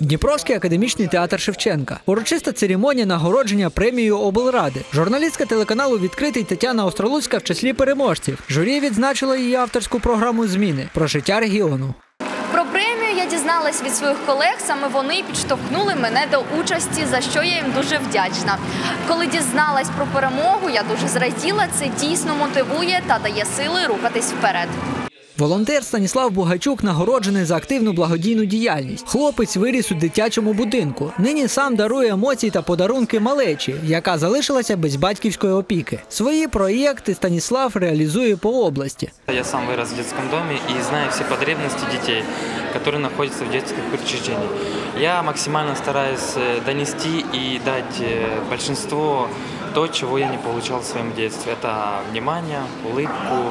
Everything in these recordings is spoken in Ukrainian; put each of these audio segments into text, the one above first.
Дніпровський академічний театр Шевченка. Урочиста церемонія нагородження премією облради. Журналістка телеканалу «Відкритий» Тетяна Остролуська в числі переможців. Журі відзначило її авторську програму «Зміни» про життя регіону. Про премію я дізналась від своїх колег, саме вони підштовхнули мене до участі, за що я їм дуже вдячна. Коли дізналась про перемогу, я дуже зраділа, це дійсно мотивує та дає сили рухатись вперед. Волонтер Станіслав Богачук нагороджений за активну благодійну діяльність. Хлопець виріс у дитячому будинку. Нині сам дарує емоції та подарунки малечі, яка залишилася без батьківської опіки. Свої проєкти Станіслав реалізує по області. Я сам виріс в дитячому домі і знаю всі потребності дітей, які знаходяться в дитячих учреждениях. Я максимально стараюсь донести і дати більшість то, чего я не получал в своем детстве. Это внимание, улыбку,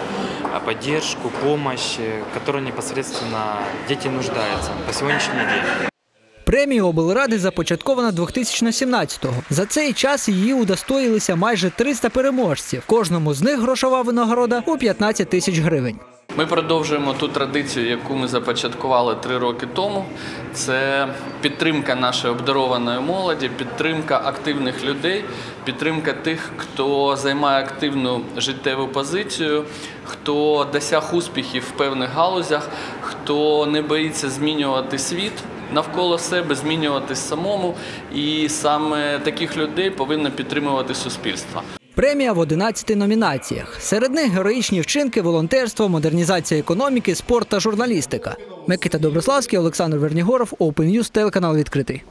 поддержку, помощь, которой непосредственно дети нуждаются по сегодняшний день. Премія облради започаткована 2017-го. За цей час її удостоїлися майже 300 переможців. Кожному з них грошова винагорода у 15 тисяч гривень. Ми продовжуємо ту традицію, яку ми започаткували 3 роки тому. Це підтримка нашої обдарованої молоді, підтримка активних людей, підтримка тих, хто займає активну життєву позицію, хто досяг успіхів в певних галузях, хто не боїться змінювати світ навколо себе, змінюватись самому. І саме таких людей повинно підтримувати суспільство. Премія в 11 номінаціях. Серед них героїчні вчинки, волонтерство, модернізація економіки, спорт та журналістика. Микита Доброславський, Олександр Вернігоров, Open News, телеканал «Відкритий».